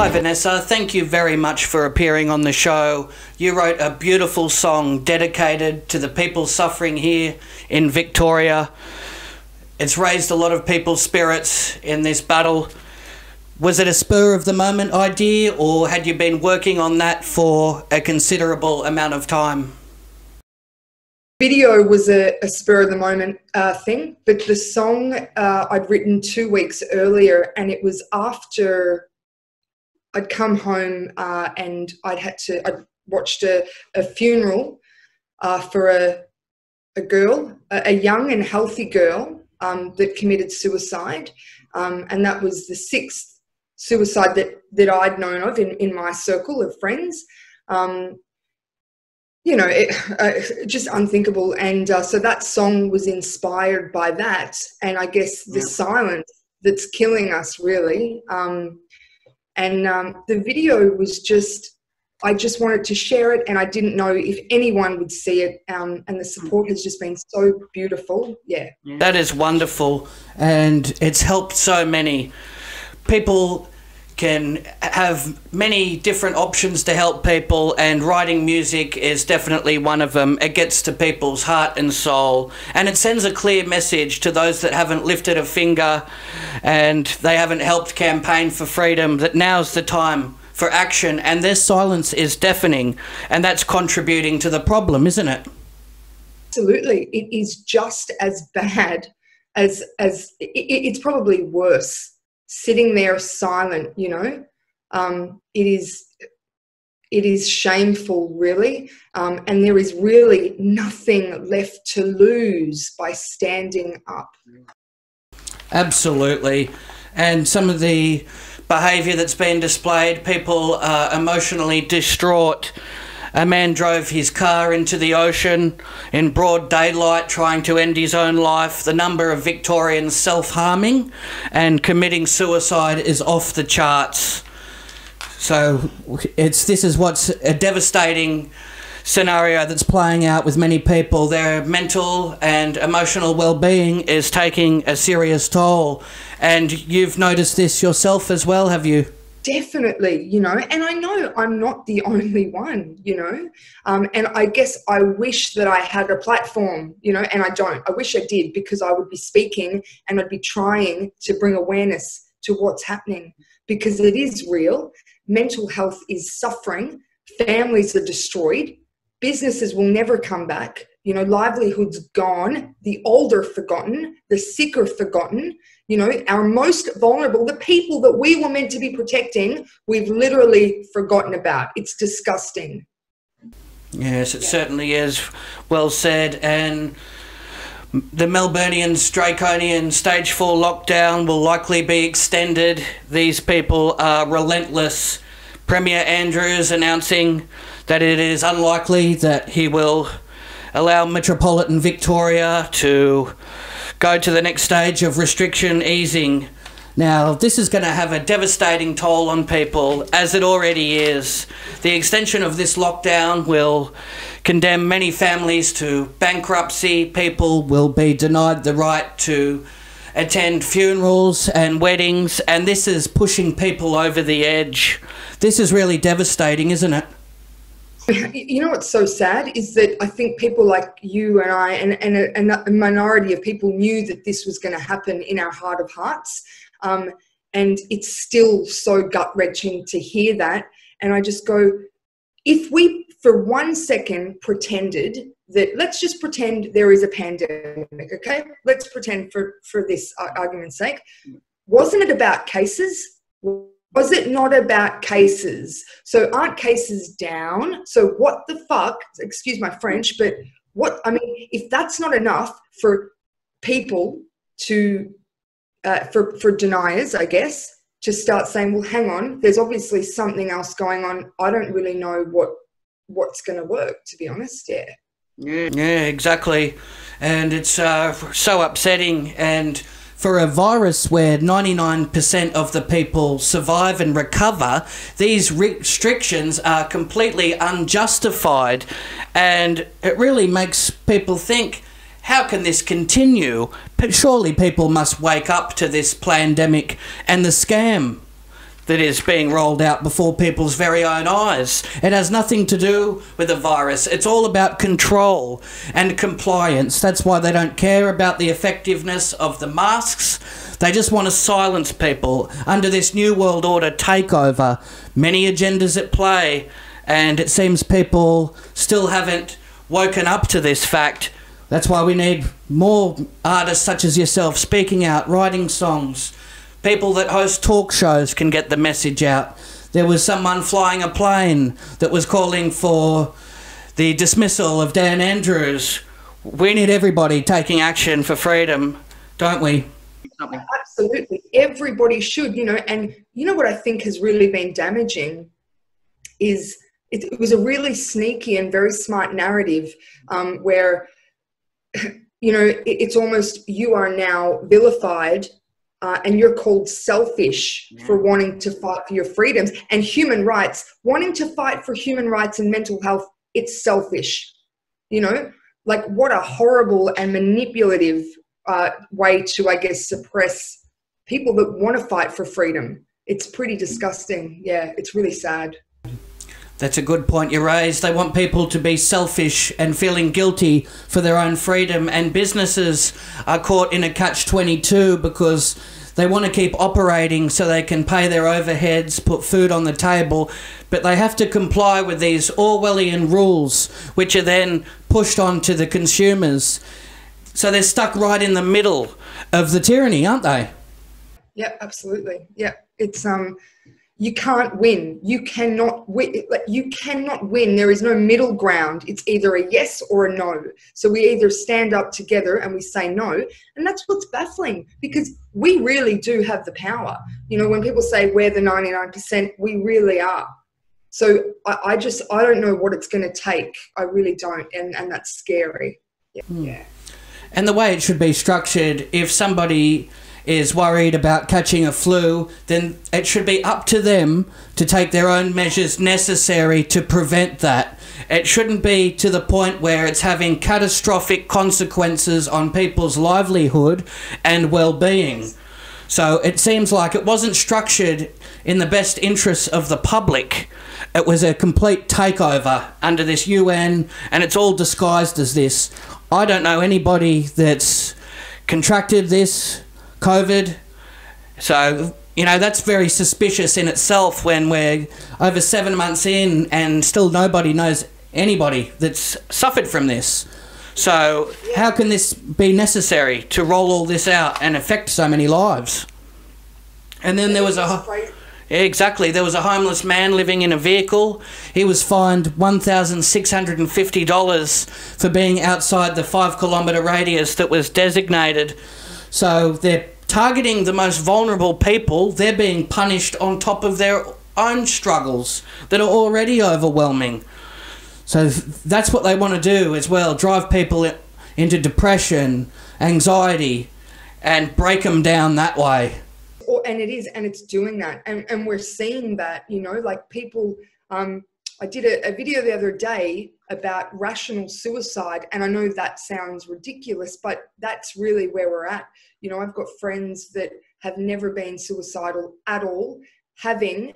Hi Vanessa, thank you very much for appearing on the show. You wrote a beautiful song dedicated to the people suffering here in Victoria. It's raised a lot of people's spirits in this battle. Was it a spur of the moment idea, or had you been working on that for a considerable amount of time? Video was a spur of the moment thing, but the song I'd written 2 weeks earlier, and it was after I'd come home and I'd watched a funeral for a girl, a young and healthy girl that committed suicide. And that was the 6th suicide that I'd known of in my circle of friends. You know, just unthinkable. And so that song was inspired by that. And I guess the silence that's killing us, really. And the video was just, I just wanted to share it, and I didn't know if anyone would see it. And the support has just been so beautiful. Yeah. That is wonderful. And it's helped so many. People can have many different options to help people, and writing music is definitely one of them. It gets to people's heart and soul, and it sends a clear message to those that haven't lifted a finger and they haven't helped campaign for freedom, that now's the time for action, and their silence is deafening, and that's contributing to the problem, isn't it? Absolutely. It is just as bad as it's probably worse. Sitting there silent, you know, it is shameful, really, and there is really nothing left to lose by standing up. Absolutely. And some of the behaviour that's been displayed, people are emotionally distraught. A man drove his car into the ocean in broad daylight, trying to end his own life. The number of Victorians self-harming and committing suicide is off the charts. So this is what's a devastating scenario that's playing out with many people. Their mental and emotional well-being is taking a serious toll. And you've noticed this yourself as well, have you? Definitely, you know, and I know I'm not the only one, you know, and I guess I wish that I had a platform, you know, and I don't. I wish I did, because I would be speaking and I'd be trying to bring awareness to what's happening, because it is real. Mental health is suffering. Families are destroyed. Businesses will never come back. You know, livelihoods gone, the old are forgotten, the sick are forgotten, you know, our most vulnerable, the people that we were meant to be protecting, we've literally forgotten about. It's disgusting. Yes, it certainly is. Well said. And the Melbournians' draconian stage 4 lockdown will likely be extended. These people are relentless. Premier Andrews announcing that it is unlikely that he will allow Metropolitan Victoria to go to the next stage of restriction easing. Now, this is going to have a devastating toll on people, as it already is. The extension of this lockdown will condemn many families to bankruptcy. People will be denied the right to attend funerals and weddings, and this is pushing people over the edge. This is really devastating, isn't it? You know what's so sad is that I think people like you and I and a minority of people knew that this was going to happen in our heart of hearts, and it's still so gut-wrenching to hear that. And I just go, if we for 1 second pretended that, let's just pretend there is a pandemic, okay? Let's pretend for this argument's sake. Wasn't it about cases? Was it not about cases? So aren't cases down? So what the fuck, excuse my French, but what, I mean, if that's not enough for people to, for deniers, I guess, to start saying, well, hang on, there's obviously something else going on. I don't really know what's going to work, to be honest, yeah. Yeah, exactly. And it's so upsetting. And for a virus where 99% of the people survive and recover, these restrictions are completely unjustified, and it really makes people think, how can this continue? But surely people must wake up to this pandemic and the scam that is being rolled out before people's very own eyes. It has nothing to do with the virus. It's all about control and compliance. That's why they don't care about the effectiveness of the masks. They just want to silence people under this New World Order takeover. Many agendas at play, and it seems people still haven't woken up to this fact. That's why we need more artists such as yourself speaking out, writing songs. People that host talk shows can get the message out. There was someone flying a plane that was calling for the dismissal of Dan Andrews. We need everybody taking action for freedom, don't we? Absolutely. Everybody should, you know. And you know what I think has really been damaging is it was a really sneaky and very smart narrative where, you know, it's almost you are now vilified and you're called selfish for wanting to fight for your freedoms and human rights. Wanting to fight for human rights and mental health, it's selfish. You know, like what a horrible and manipulative way to, I guess, suppress people that want to fight for freedom. It's pretty disgusting. Yeah, it's really sad. That's a good point you raised. They want people to be selfish and feeling guilty for their own freedom, and businesses are caught in a catch-22 because they want to keep operating so they can pay their overheads, put food on the table, but they have to comply with these Orwellian rules which are then pushed on to the consumers. So they're stuck right in the middle of the tyranny, aren't they? Yeah, absolutely. Yeah, it's... You can't win. You cannot win. You cannot win. There is no middle ground. It's either a yes or a no. So we either stand up together and we say no, and that's what's baffling, because we really do have the power. You know, when people say we're the 99%, we really are. So I don't know what it's going to take. I really don't, and that's scary. Yeah. Yeah. And the way it should be structured, if somebody is worried about catching a flu, then it should be up to them to take their own measures necessary to prevent that. It shouldn't be to the point where it's having catastrophic consequences on people's livelihood and well-being. So it seems like it wasn't structured in the best interests of the public. It was a complete takeover under this UN, and it's all disguised as this. I don't know anybody that's contracted this COVID, so you know that's very suspicious in itself when we're over 7 months in and still nobody knows anybody that's suffered from this. So how can this be necessary to roll all this out and affect so many lives? And then there was a exactly there was a homeless man living in a vehicle. He was fined $1,650 for being outside the 5-kilometre radius that was designated. So they're targeting the most vulnerable people. They're being punished on top of their own struggles that are already overwhelming. So that's what they want to do as well, drive people into depression, anxiety, and break them down that way. And it is, and it's doing that. And we're seeing that, you know, like people... I did a video the other day about rational suicide, and I know that sounds ridiculous, but that's really where we're at. You know, I've got friends that have never been suicidal at all, having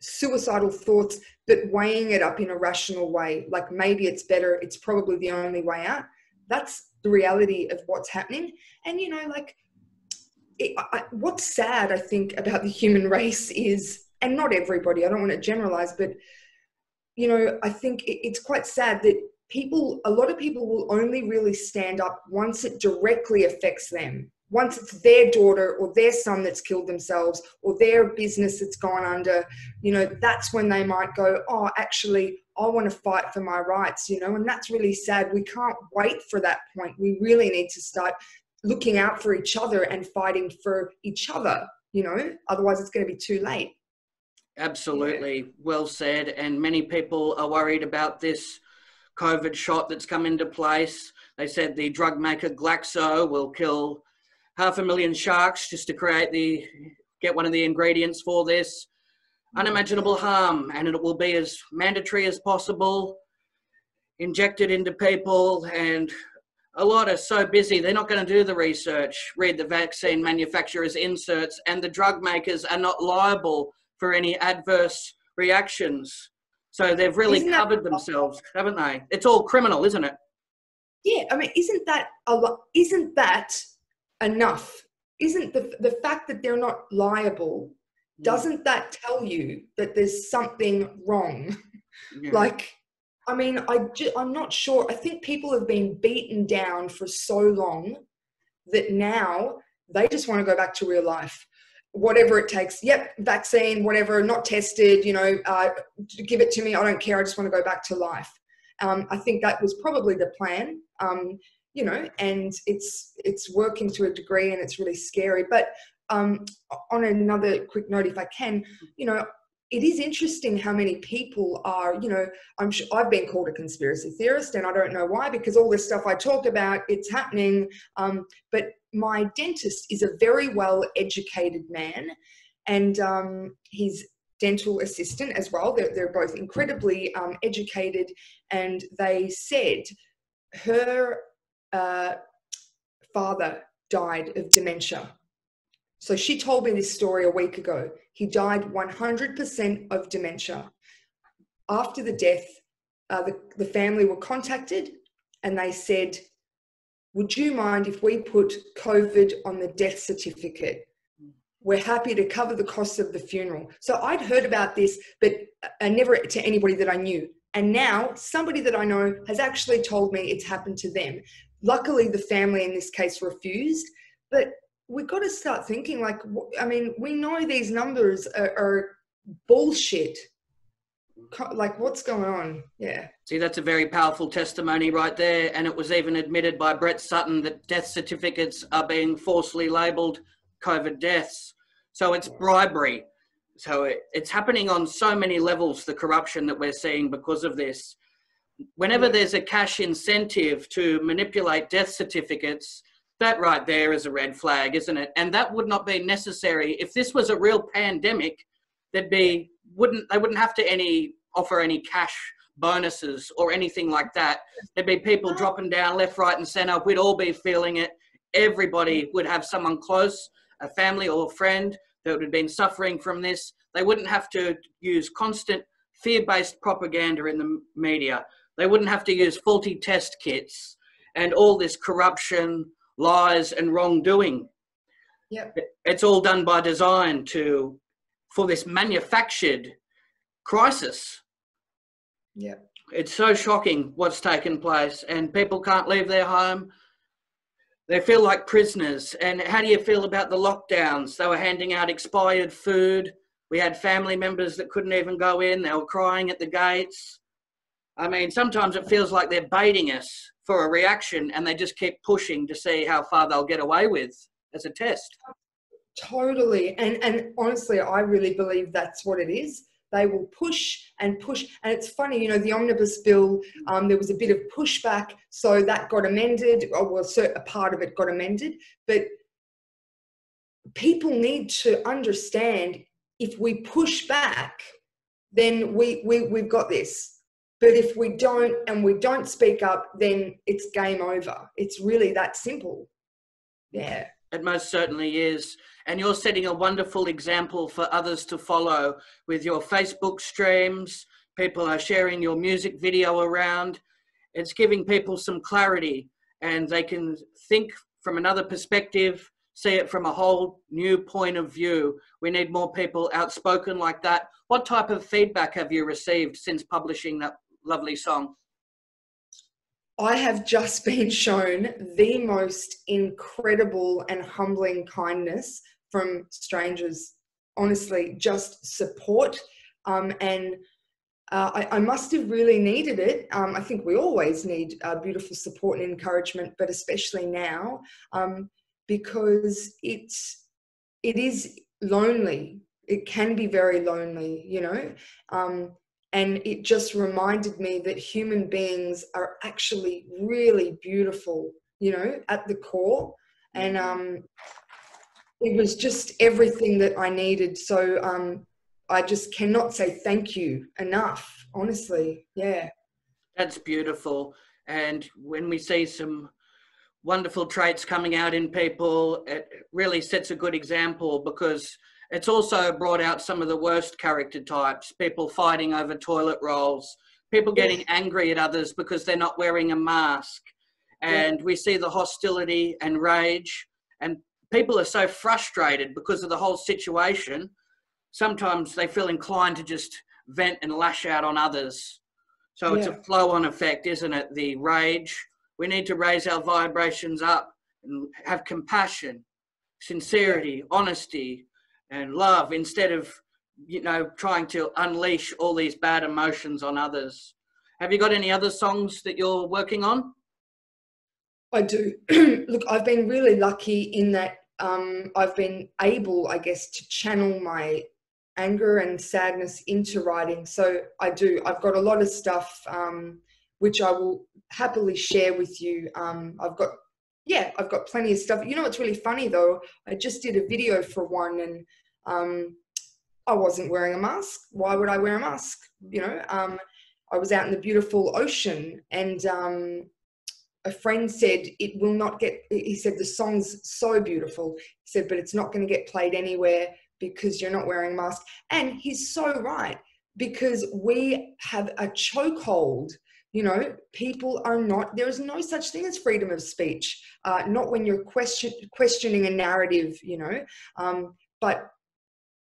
suicidal thoughts, but weighing it up in a rational way. Like maybe it's better, it's probably the only way out. That's the reality of what's happening. And, you know, like what's sad, I think, about the human race is, and not everybody, I don't want to generalize, but you know, I think it's quite sad that people, a lot of people will only really stand up once it directly affects them. Once it's their daughter or their son that's killed themselves or their business that's gone under, you know, that's when they might go, oh, actually, I want to fight for my rights, you know, and that's really sad. We can't wait for that point. We really need to start looking out for each other and fighting for each other, you know, otherwise it's going to be too late. Absolutely. Well said. And many people are worried about this COVID shot that's come into place. They said the drug maker Glaxo will kill 500,000 sharks just to get one of the ingredients for this. Unimaginable harm, and it will be as mandatory as possible, injected into people, and a lot are so busy, they're not going to do the research, read the vaccine manufacturer's inserts, and the drug makers are not liable for any adverse reactions. So they've really covered themselves, haven't they? It's all criminal, isn't it? Yeah, I mean, isn't that a lot? Isn't that enough? Isn't the fact that they're not liable, doesn't that tell you that there's something wrong? Yeah. Like, I mean, I'm not sure. I think people have been beaten down for so long that now they just want to go back to real life. Whatever it takes. Yep, vaccine, whatever, not tested, you know, give it to me. I don't care. I just want to go back to life. I think that was probably the plan, you know, and it's working to a degree and it's really scary. But on another quick note, if I can, you know, it is interesting how many people are, you know, I'm sure I've been called a conspiracy theorist and I don't know why, because all this stuff I talk about, it's happening. But my dentist is a very well-educated man, and his dental assistant as well. They're both incredibly educated, and they said her father died of dementia. So she told me this story a week ago. He died 100% of dementia. After the death, the family were contacted and they said, would you mind if we put COVID on the death certificate? We're happy to cover the cost of the funeral. So I'd heard about this, but never to anybody that I knew. And now somebody that I know has actually told me it's happened to them. Luckily, the family in this case refused, but we've got to start thinking, like, I mean, we know these numbers are bullshit. Like, what's going on? Yeah. See, that's a very powerful testimony right there. And it was even admitted by Brett Sutton that death certificates are being falsely labelled COVID deaths. So it's bribery. So it's happening on so many levels, the corruption that we're seeing because of this. Whenever there's a cash incentive to manipulate death certificates, that right there is a red flag, isn't it? And that would not be necessary. If this was a real pandemic, they wouldn't have to offer any cash bonuses or anything like that. There'd be people dropping down left, right and centre. We'd all be feeling it. Everybody would have someone close, a family or a friend that would have been suffering from this. They wouldn't have to use constant fear-based propaganda in the media. They wouldn't have to use faulty test kits and all this corruption, lies and wrongdoing. Yep. It's all done by design for this manufactured crisis. Yeah. It's so shocking what's taken place, and people can't leave their home. They feel like prisoners. And how do you feel about the lockdowns? They were handing out expired food. We had family members that couldn't even go in. They were crying at the gates. I mean, sometimes it feels like they're baiting us for a reaction, and they just keep pushing to see how far they'll get away with as a test. Totally. And honestly, I really believe that's what it is. They will push and push. And it's funny, you know, the omnibus bill, there was a bit of pushback. So that got amended, or a part of it got amended. But people need to understand, if we push back, then we've got this. But if we don't, and we don't speak up, then it's game over. It's really that simple. Yeah. It most certainly is. And you're setting a wonderful example for others to follow with your Facebook streams. People are sharing your music video around. It's giving people some clarity, and they can think from another perspective, see it from a whole new point of view. We need more people outspoken like that. What type of feedback have you received since publishing that lovely song? I have just been shown the most incredible and humbling kindness from strangers. Honestly, just support. I must have really needed it. I think we always need beautiful support and encouragement, but especially now, because it is lonely. It can be very lonely, you know. And it just reminded me that human beings are actually really beautiful, you know, at the core. And it was just everything that I needed. So I just cannot say thank you enough, honestly. Yeah. That's beautiful. And when we see some wonderful traits coming out in people, it really sets a good example, because It's also brought out some of the worst character types, people fighting over toilet rolls, people getting angry at others because they're not wearing a mask. And we see the hostility and rage, and people are so frustrated because of the whole situation. Sometimes they feel inclined to just vent and lash out on others. So it's a flow-on effect, isn't it? The rage. We need to raise our vibrations up and have compassion, sincerity, honesty, and love, instead of, you know, trying to unleash all these bad emotions on others. Have you got any other songs that you're working on? I do. Look, I've been really lucky in that I've been able, I guess, to channel my anger and sadness into writing. So I do. I've got a lot of stuff which I will happily share with you. I've got plenty of stuff. You know, it's really funny though. I just did a video for one, and I wasn't wearing a mask. Why would I wear a mask? You know, I was out in the beautiful ocean, and a friend said, it will not get, he said, the song's so beautiful. He said, but it's not going to get played anywhere because you're not wearing a mask. And he's so right, because we have a chokehold. You know, people are not, there is no such thing as freedom of speech, not when you're questioning a narrative, you know. But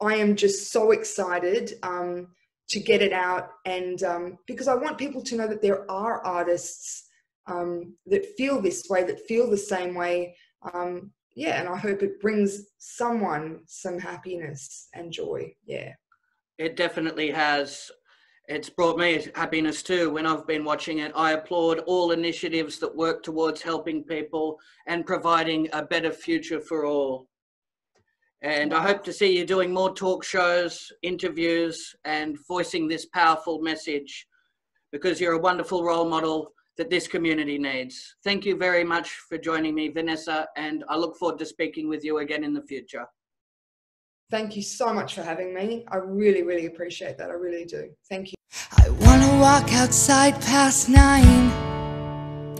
I am just so excited to get it out, and because I want people to know that there are artists that feel this way, that feel the same way. Yeah, and I hope it brings someone some happiness and joy. Yeah. It definitely has. It's brought me happiness too when I've been watching it. I applaud all initiatives that work towards helping people and providing a better future for all. And I hope to see you doing more talk shows, interviews, and voicing this powerful message, because you're a wonderful role model that this community needs. Thank you very much for joining me, Vanessa, and I look forward to speaking with you again in the future. Thank you so much for having me. I really, really appreciate that. I really do. Thank you. I want to walk outside past 9.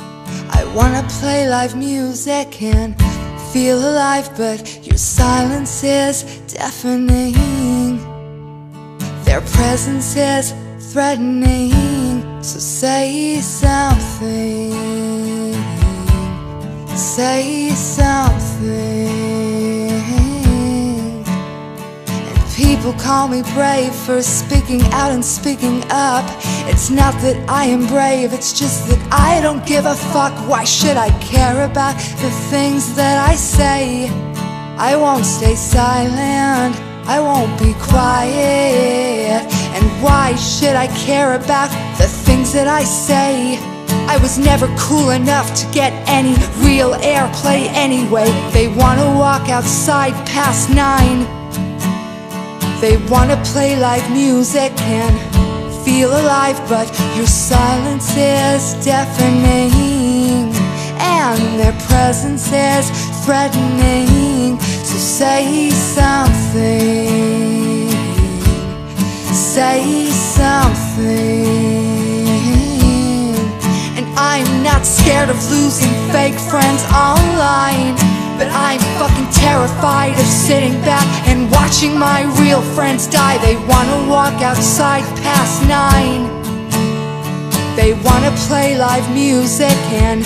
I want to play live music and feel alive, but your silence is deafening. Their presence is threatening. So say something. Say something. People call me brave for speaking out and speaking up. It's not that I am brave, it's just that I don't give a fuck. Why should I care about the things that I say? I won't stay silent, I won't be quiet. And why should I care about the things that I say? I was never cool enough to get any real airplay anyway. They wanna walk outside past 9. They want to play live music and feel alive, but your silence is deafening, and their presence is threatening. So say something. Say something. And I'm not scared of losing fake friends online, but I'm fucking terrified of sitting back and watching my real friends die. They wanna walk outside past 9. They wanna play live music and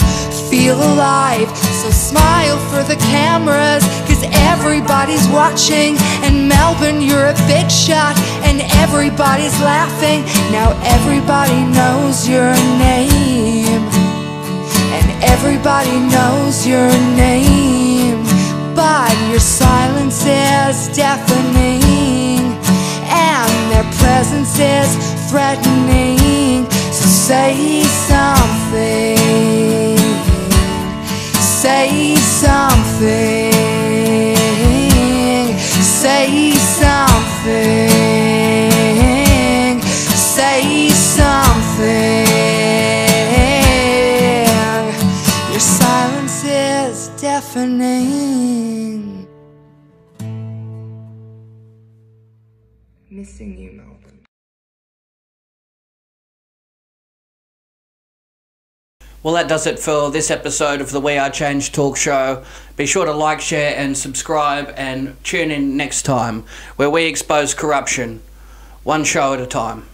feel alive. So smile for the cameras, cause everybody's watching. And Melbourne, you're a big shot, and everybody's laughing. Now everybody knows your name, and everybody knows your name. But your silence is deafening, and their presence is threatening. So say something. Say something. Say something. Say something. Your silence is deafening. Missing you, Melbourne. Well, that does it for this episode of the We Are Change Talk Show. Be sure to like, share and subscribe, and tune in next time where we expose corruption, one show at a time.